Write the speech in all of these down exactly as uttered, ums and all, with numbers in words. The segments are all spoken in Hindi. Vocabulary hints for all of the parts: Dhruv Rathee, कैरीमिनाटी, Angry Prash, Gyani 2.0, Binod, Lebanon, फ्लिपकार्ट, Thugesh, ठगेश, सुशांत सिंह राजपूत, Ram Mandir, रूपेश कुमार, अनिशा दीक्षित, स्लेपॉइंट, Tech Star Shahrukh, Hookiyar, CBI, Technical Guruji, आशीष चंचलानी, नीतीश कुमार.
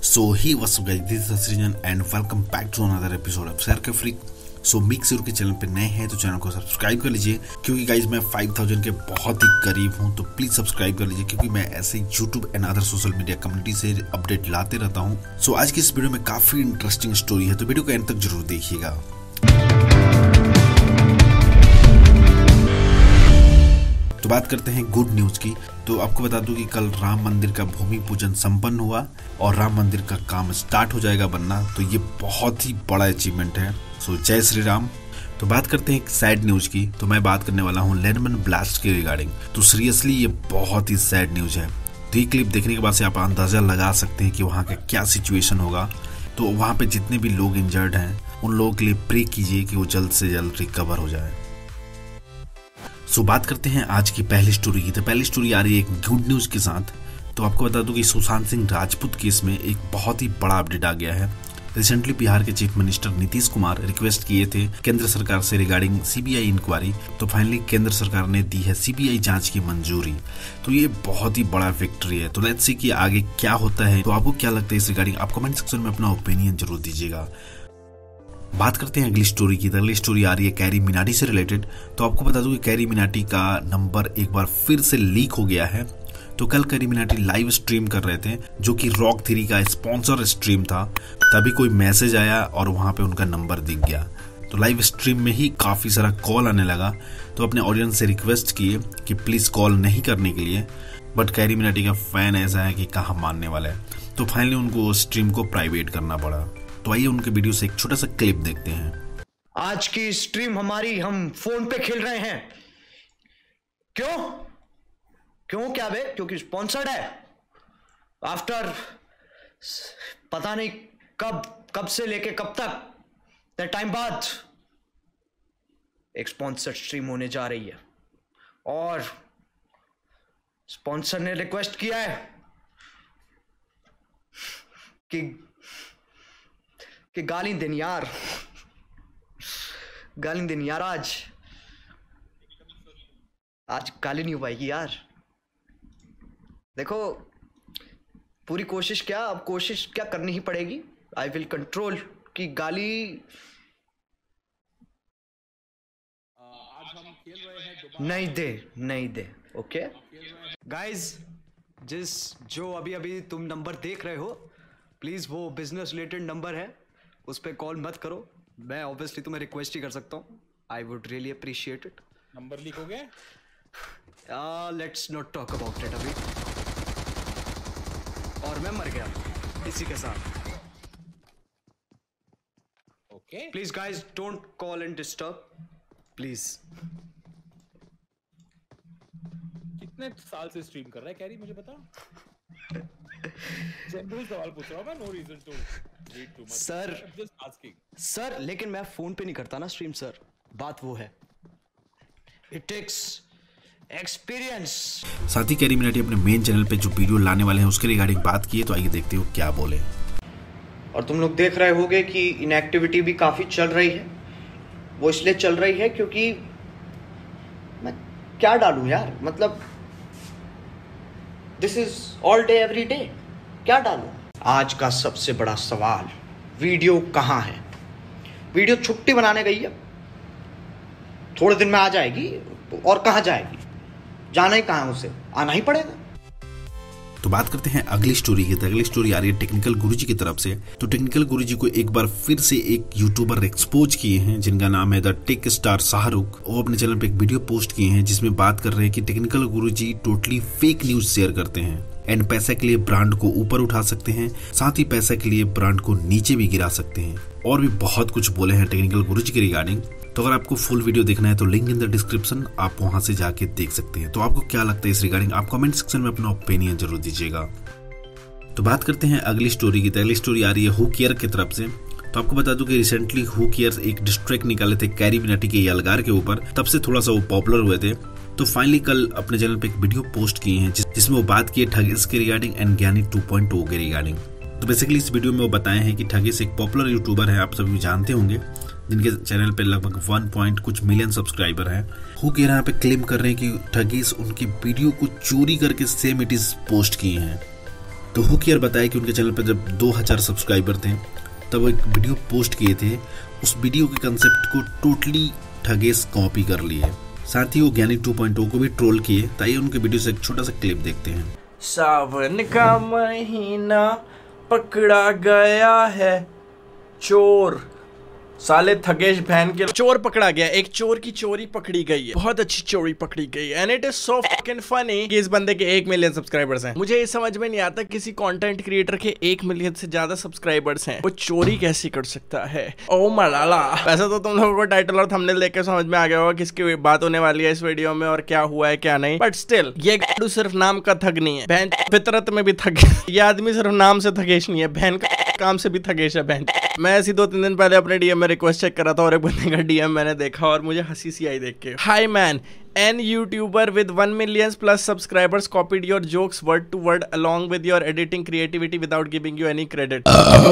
So hey, what's up guys, this is Ashish and welcome back to another episode of Circle Freak। So make sure के चैनल पे नए हैं तो चैनल को सब्सक्राइब कर लीजिए, क्योंकि गाइज मैं फाइव थाउजेंड के बहुत ही करीब हूँ, तो प्लीज सब्सक्राइब कर लीजिए क्योंकि मैं ऐसे YouTube and other social media community से अपडेट लाते रहता हूँ। सो so, आज की इस वीडियो में काफी इंटरेस्टिंग स्टोरी है, तो वीडियो को एंड तक जरूर देखिएगा। तो बात करते हैं गुड न्यूज की। तो आपको बता दूं कि कल राम मंदिर का भूमि पूजन संपन्न हुआ और राम मंदिर का काम स्टार्ट हो जाएगा बनना, तो ये बहुत ही बड़ा अचीवमेंट है। सो जय श्री राम। तो बात करते हैं एक सैड न्यूज की। तो मैं बात करने वाला हूँ लेबनान ब्लास्ट के रिगार्डिंग। तो सीरियसली ये बहुत ही सैड न्यूज है। तो ये क्लिप देखने के बाद से आप अंदाजा लगा सकते हैं कि वहाँ का क्या सिचुएशन होगा। तो वहाँ पे जितने भी लोग इंजर्ड हैं उन लोगों के लिए प्रे कीजिए कि वो जल्द से जल्द रिकवर हो जाए। सो बात करते हैं आज की पहली स्टोरी की। तो पहली स्टोरी आ रही है एक गुड न्यूज के साथ। तो आपको बता दूं कि सुशांत सिंह राजपूत केस में एक बहुत ही बड़ा अपडेट आ गया है। रिसेंटली बिहार के chief minister नीतीश कुमार request किए थे केंद्र सरकार से रिगार्डिंग सीबीआई इंक्वायरी। तो फाइनली केंद्र सरकार ने दी है सीबीआई जांच की मंजूरी। तो ये बहुत ही बड़ा विक्ट्री है। तो लेट्स सी कि आगे क्या होता है। तो आपको क्या लगता है इस रिगार्डिंग, आप कमेंट सेक्शन में अपना ओपिनियन जरूर दीजिएगा। बात करते हैं अगली स्टोरी की। अगली स्टोरी आ रही है कैरीमिनाटी से रिलेटेड। तो आपको बता दूं कि कैरीमिनाटी का नंबर एक बार फिर से लीक हो गया है। तो कल कैरीमिनाटी लाइव स्ट्रीम कर रहे थे जो कि रॉक थ्री का स्पॉन्सर स्ट्रीम था, तभी कोई मैसेज आया और वहां पे उनका नंबर दिख गया। तो लाइव स्ट्रीम में ही काफ़ी सारा कॉल आने लगा। तो अपने ऑडियंस से रिक्वेस्ट किए कि प्लीज़ कॉल नहीं करने के लिए, बट कैरीमिनाटी का फैन ऐसा है कि कहाँ मानने वाला है। तो फाइनली उनको स्ट्रीम को प्राइवेट करना पड़ा। तो आइए उनके वीडियो से एक छोटा सा क्लिप देखते हैं। आज की स्ट्रीम हमारी, हम फोन पे खेल रहे हैं। क्यों क्यों क्या बे? क्योंकि स्पॉन्सर्ड है। आफ्टर पता नहीं कब कब से लेके कब तक टाइम बाद एक स्पॉन्सर्ड स्ट्रीम होने जा रही है और स्पॉन्सर ने रिक्वेस्ट किया है कि कि गाली दिन यार, गाली दिन यार, आज आज गाली नहीं हो पाएगी यार। देखो पूरी कोशिश क्या, अब कोशिश क्या करनी ही पड़ेगी। आई विल कंट्रोल कि गाली। आज हम खेल रहे हैं, नहीं दे नहीं दे। ओके गाइज, जिस जो अभी अभी तुम नंबर देख रहे हो प्लीज वो बिजनेस रिलेटेड नंबर है, उस पर कॉल मत करो। मैं ऑब्वियसली तुम्हें रिक्वेस्ट ही कर सकता हूँ। I would really appreciate it. Number leak हो गया, let's not talk about it अभी। और मैं मर गया इसी के साथ। Okay please guys don't call and disturb please. कितने साल से स्ट्रीम कर रहा है कैरी, मुझे बताओ। जनरल सवाल पूछ रहा हूं मैं, no reason to read too much sir. Just asking sir, लेकिन मैं फोन पे नहीं करता ना स्ट्रीम सर, बात वो है। It takes experience. साथ ही कैरीमिनाटी अपने मेन चैनल पे जो वीडियो लाने वाले हैं उसके रिगार्डिंग बात की है, तो आइए देखते हो क्या बोले। और तुम लोग देख रहे होगे कि इनएक्टिविटी भी काफी चल रही है। वो इसलिए चल रही है क्योंकि मैं क्या डालूं यार, मतलब this is all day every day, क्या डालूं। आज का सबसे बड़ा सवाल, वीडियो कहाँ है? वीडियो छुट्टी बनाने गई है, थोड़े दिन में आ जाएगी, और कहाँ जाएगी, जाना ही कहाँ, उसे आना ही पड़ेगा। तो बात करते हैं अगली स्टोरी की। अगली स्टोरी आ रही है टेक्निकल गुरुजी की तरफ से। तो टेक्निकल गुरुजी को एक बार फिर से एक यूट्यूबर एक्सपोज किए हैं जिनका नाम है द टेक स्टार शाहरुख। वो अपने चैनल पे एक वीडियो पोस्ट किए हैं जिसमें बात कर रहे हैं कि technical Guruji totally fake news share करते हैं एंड पैसे के लिए ब्रांड को ऊपर उठा सकते हैं, साथ ही पैसे के लिए ब्रांड को नीचे भी गिरा सकते हैं। और भी बहुत कुछ बोले हैं टेक्निकल गुरुजी के रिगार्डिंग। तो अगर आपको फुल वीडियो देखना है तो लिंक इन द डिस्क्रिप्शन, आप वहां से जाके देख सकते हैं। तो आपको क्या लगता है इस रिगार्डिंग, आप कमेंट सेक्शन में अपना ओपिनियन जरूर दीजिएगा। तो बात करते हैं अगली स्टोरी की। अगली स्टोरी आ रही है हुकियर की तरफ से। तो आपको बता दूं कि रिसेंटली हुकियर एक डिस्ट्रैक्ट निकाले थे कैरीमिनाटी के यालगार के ऊपर, तब से थोड़ा सा वो पॉपुलर हुए थे। तो फाइनली कल अपने चैनल पे एक वीडियो पोस्ट किए हैं जिसमें वो बात की है ठगेश के regarding and Gyani two point O के रिगार्डिंग। तो बेसिकली इस वीडियो में वो बताए हैं कि ठगेश एक पॉपुलर यूट्यूबर है, आप सभी जानते होंगे, जिनके चैनल पे लगभग वन पॉइंट कुछ मिलियन सब्सक्राइबर हैं। हुकियर यहाँ पे क्लेम कर रहे हैं कि ठगेश उनकी वीडियो को चोरी करके सेम इट इज पोस्ट किए हैं। तो हुकियर बताया कि उनके चैनल पर जब दो हज़ार सब्सक्राइबर थे तब वो एक वीडियो पोस्ट किए थे, उस वीडियो के कंसेप्ट को टोटली ठगेस कॉपी कर लिए। साथ ही वो ज्ञानी टू पॉइंट ओ को भी ट्रोल किए। ताइए उनके वीडियो से एक छोटा सा क्लिप देखते हैं। सावन का महीना पकड़ा गया है चोर, साले थगेश बहन के चोर पकड़ा गया। एक चोर की चोरी पकड़ी गई है, बहुत अच्छी चोरी पकड़ी गई है। And it is so fucking funny कि इस बंदे के एक मिलियन सब्सक्राइबर्स हैं। मुझे ये समझ में नहीं आता किसी कंटेंट क्रिएटर के एक मिलियन से ज्यादा सब्सक्राइबर्स हैं, वो चोरी कैसे कर सकता है। ओ मलाला। वैसे तो तुम लोगों को टाइटल और थंबनेल देख के समझ में आ गया होगा किसकी बात होने वाली है इस वीडियो में और क्या हुआ है क्या नहीं, बट स्टिल ये सिर्फ नाम का थग नहीं है, बहन फितरत में भी थग। ये आदमी सिर्फ नाम से थगेश नहीं है, बहन का काम से भी थगेश है। बहन मैं ऐसी दो तीन दिन पहले अपने डीएम में रिक्वेस्ट चेक कर रहा था और एक बंदे का डीएम मैंने देखा और मुझे हंसी सी आई देख के। Hi man, an YouTuber with one million plus subscribers copied your jokes word to word along with your editing creativity without giving you any credit.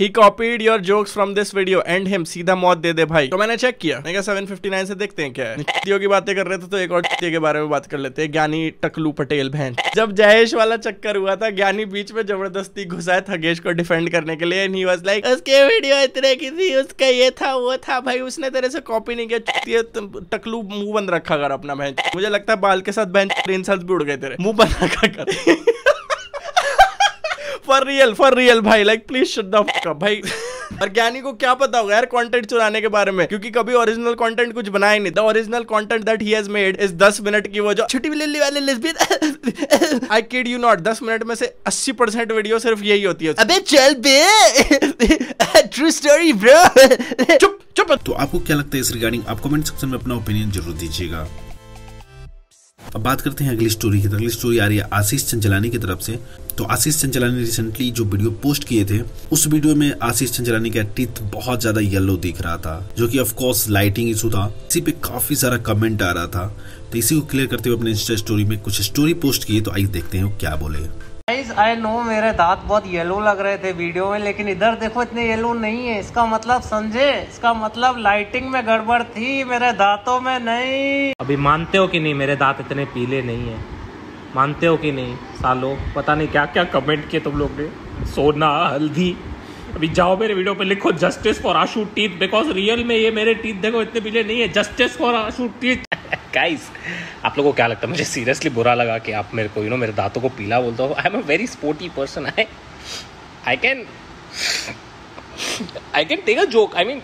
He copied your jokes from this video and him. सीधा मौत दे दे भाई। तो मैंने चेक किया, मैंने कहा सेवन फिफ्टी नाइन से देखते हैं क्या है। चीतियों की बातें कर रहे थे तो एक और चीतियों के बारे में बात कर लेते हैं, ज्ञानी टकलू पटेल। बहन जब जयेश वाला चक्कर हुआ था, ज्ञानी बीच में जबरदस्ती घुसा है थगेश को डिफेंड करने के लिए। एंड ही वाज लाइक उसके वीडियो इतने की थी, उसका ये था वो था। भाई उसने तेरे से कॉपी नहीं किया, टकलू मुंह बंद रखा कर अपना। बहन मुझे लगता है बाल के साथ बेंच ट्रेन साथ भी उड़ गए तेरे, मुंह बना कर। फॉर रियल फॉर रियल भाई, like please shut the fuck up भाई। और ज्ञानी को क्या पता होगा यार कंटेंट चुराने के बारे में, क्योंकि कभी ओरिजिनल कंटेंट कुछ बनाया नहीं। The original content that he has made is दस मिनट की वो जो छोटी बिल्ली वाले lesbian. I kid you not, दस मिनट में से अस्सी परसेंट वीडियो सिर्फ यही होती है। अबे चल बे, ट्रू स्टोरी ब्रो। चुप चुप। तो आपको क्या लगता है इस रिगार्डिंग, आप कमेंट सेक्शन में अपना ओपिनियन जरूर दीजिएगा। अब बात करते हैं अगली स्टोरी की। तो अगली स्टोरी आ रही है आशीष चंचलानी की तरफ से। तो आशीष चंचलानी रिसेंटली जो वीडियो पोस्ट किए थे, उस वीडियो में आशीष चंचलानी का टीथ बहुत ज्यादा येलो दिख रहा था, जो कि ऑफ कोर्स लाइटिंग इशू था। इसी पे काफी सारा कमेंट आ रहा था, तो इसी को क्लियर करते हुए अपने इंस्टा स्टोरी में कुछ स्टोरी पोस्ट किए। तो आइए देखते हैं क्या बोले। आई नो मेरे दांत बहुत येलो लग रहे थे वीडियो में, लेकिन इधर देखो इतने येलो नहीं है। इसका मतलब समझे, इसका मतलब लाइटिंग में गड़बड़ थी, मेरे दांतों में नहीं। अभी मानते हो कि नहीं मेरे दांत इतने पीले नहीं है, मानते हो कि नहीं सालो। पता नहीं क्या क्या कमेंट किए तुम लोग ने, सोना हल्दी। अभी जाओ मेरे वीडियो पे लिखो justice for Ashu teeth, because real में ये मेरे टीथ देखो इतने पीले नहीं है। Justice for Ashu teeth. Guys आप लोगों को क्या लगता है, मुझे सीरियसली बुरा लगा कि आप मेरे को यू नो मेरे दांतों को पीला बोलते हो। I am a very sporty person, I I can I can take a joke, I mean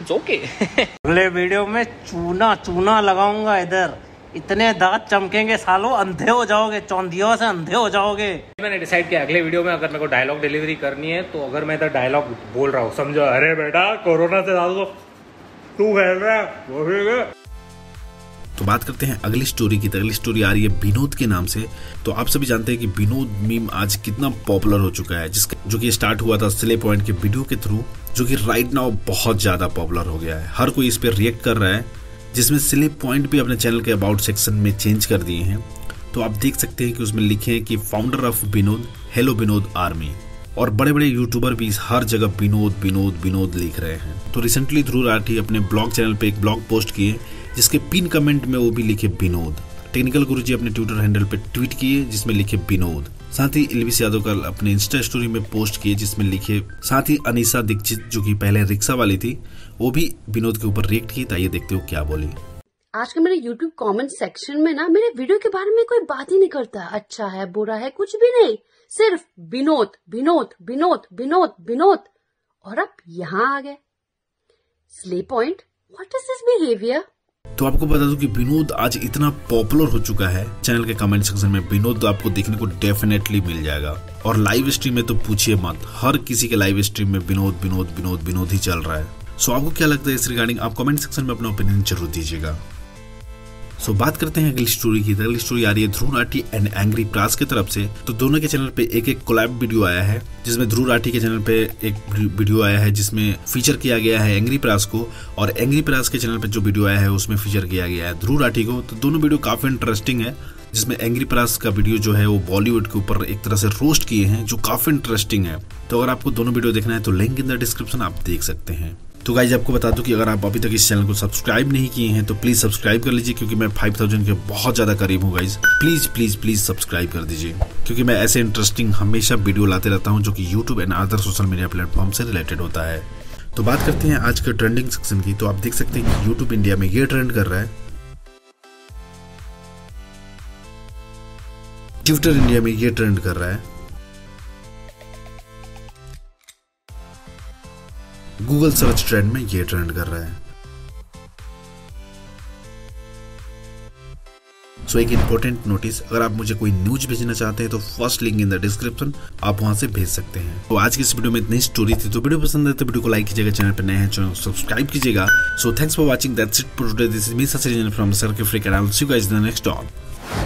it's okay. अगले वीडियो में चूना चूना लगाऊंगा इधर, इतने दांत चमकेंगे सालो, अंधे हो जाओगे, चौंधियों से अंधे हो जाओगे। मैंने डिसाइड किया अगले वीडियो में अगर मेरे को डायलॉग डिलीवरी करनी है तो अगर मैं इधर डायलॉग बोल रहा हूँ समझो, अरे बेटा कोरोना से दांतों तू फैल रहा है। तो बात करते हैं अगली स्टोरी की। तो अगली स्टोरी आ रही है बिनोद के नाम से। तो आप सभी जानते हैं कि बिनोद मीम आज कितना पॉपुलर हो चुका है, जिसका जो कि स्टार्ट हुआ था स्लेपॉइंट के वीडियो के थ्रू, जो कि राइट नाउ बहुत ज्यादा पॉपुलर हो गया है। हर कोई इस पर रिएक्ट कर रहा है, जिसमें स्लेपॉइंट भी अपने चैनल के अबाउट सेक्शन में चेंज कर दिए हैं। तो आप देख सकते हैं कि उसमें लिखे हैं कि founder of Binod, hello Binod army. और बड़े बड़े यूट्यूबर भी हर जगह बिनोद बिनोद बिनोद लिख रहे हैं। तो रिसेंटली ध्रुव राठी अपने ब्लॉग चैनल पे एक ब्लॉग पोस्ट किए, जिसके पिन कमेंट में वो भी लिखे बिनोद। टेक्निकल गुरुजी अपने ट्विटर हैंडल पे ट्वीट किए जिसमें लिखे बिनोद। साथ ही एलबीस यादव कल अपने इंस्टा स्टोरी में पोस्ट किए जिसमें लिखे। साथ ही अनिशा दीक्षित जो कि पहले रिक्शा वाली थी, वो भी बिनोद के ऊपर रिएक्ट की। ताइए देखते हो क्या बोली। आज के मेरे यूट्यूब कमेंट सेक्शन में ना मेरे वीडियो के बारे में कोई बात ही नहीं करता, अच्छा है बुरा है कुछ भी नहीं, सिर्फ बिनोद बिनोद बिनोद बिनोद बिनोद। और अब यहाँ आ गए स्लेपॉइंट, व्हाट इज दिस बिहेवियर। तो आपको बता दूं कि बिनोद आज इतना पॉपुलर हो चुका है, चैनल के कमेंट सेक्शन में बिनोद आपको देखने को डेफिनेटली मिल जाएगा। और लाइव स्ट्रीम में तो पूछिए मत, हर किसी के लाइव स्ट्रीम में बिनोद बिनोद बिनोद बिनोद ही चल रहा है। सो आपको क्या लगता है इस रिगार्डिंग, आप कमेंट सेक्शन में अपना ओपिनियन जरूर दीजिएगा। सो so, बात करते हैं अगली स्टोरी की। अगली स्टोरी आ रही है ध्रुव राठी एंड एंग्री प्राश की तरफ से। तो दोनों के चैनल पे एक एक कोलैब वीडियो आया है, जिसमें ध्रुव राठी के चैनल पे एक वीडियो आया है जिसमें फीचर किया गया है एंग्री प्राश को, और एंग्री प्राश के चैनल पे जो वीडियो आया है उसमें फीचर किया गया है ध्रुव राठी को। तो दोनों वीडियो काफी इंटरेस्टिंग है, जिसमें एंग्री प्राश का वीडियो जो है वो बॉलीवुड के ऊपर एक तरह से रोस्ट किए हैं, जो काफी इंटरेस्टिंग है। तो अगर आपको दोनों वीडियो देखना है तो लिंक इन द डिस्क्रिप्शन आप देख सकते हैं। तो गाइज आपको बता दूं कि अगर आप अभी तक इस चैनल को सब्सक्राइब नहीं किए हैं तो प्लीज़ सब्सक्राइब कर लीजिए, क्योंकि मैं पाँच हज़ार के बहुत ज़्यादा करीब हूँ guys. Please please please subscribe कर दीजिए, क्योंकि मैं ऐसे इंटरेस्टिंग हमेशा वीडियो लाते रहता हूँ जो कि YouTube and other social media platform से रिलेटेड होता है। तो बात करते हैं आज के ट्रेंडिंग सेक्शन की। तो आप देख सकते हैं कि यूट्यूब इंडिया में ये ट्रेंड कर रहा है, ट्विटर इंडिया में ये ट्रेंड कर रहा है, गूगल सर्च ट्रेंड में ये ट्रेंड कर रहा है। सो एक इंपॉर्टेंट नोटिस, अगर आप मुझे कोई न्यूज भेजना चाहते हैं तो first link in the description, आप वहां से भेज सकते हैं। तो आज की इस वीडियो में इतनी स्टोरी थी। तो वीडियो पसंद है तो वीडियो को लाइक कीजिएगा, चैनल पर नए हैं चैनल को सब्सक्राइब कीजिएगा। So thanks for watching, that's it for today. This is me Sachin from circle free, I will see you guys in the next one.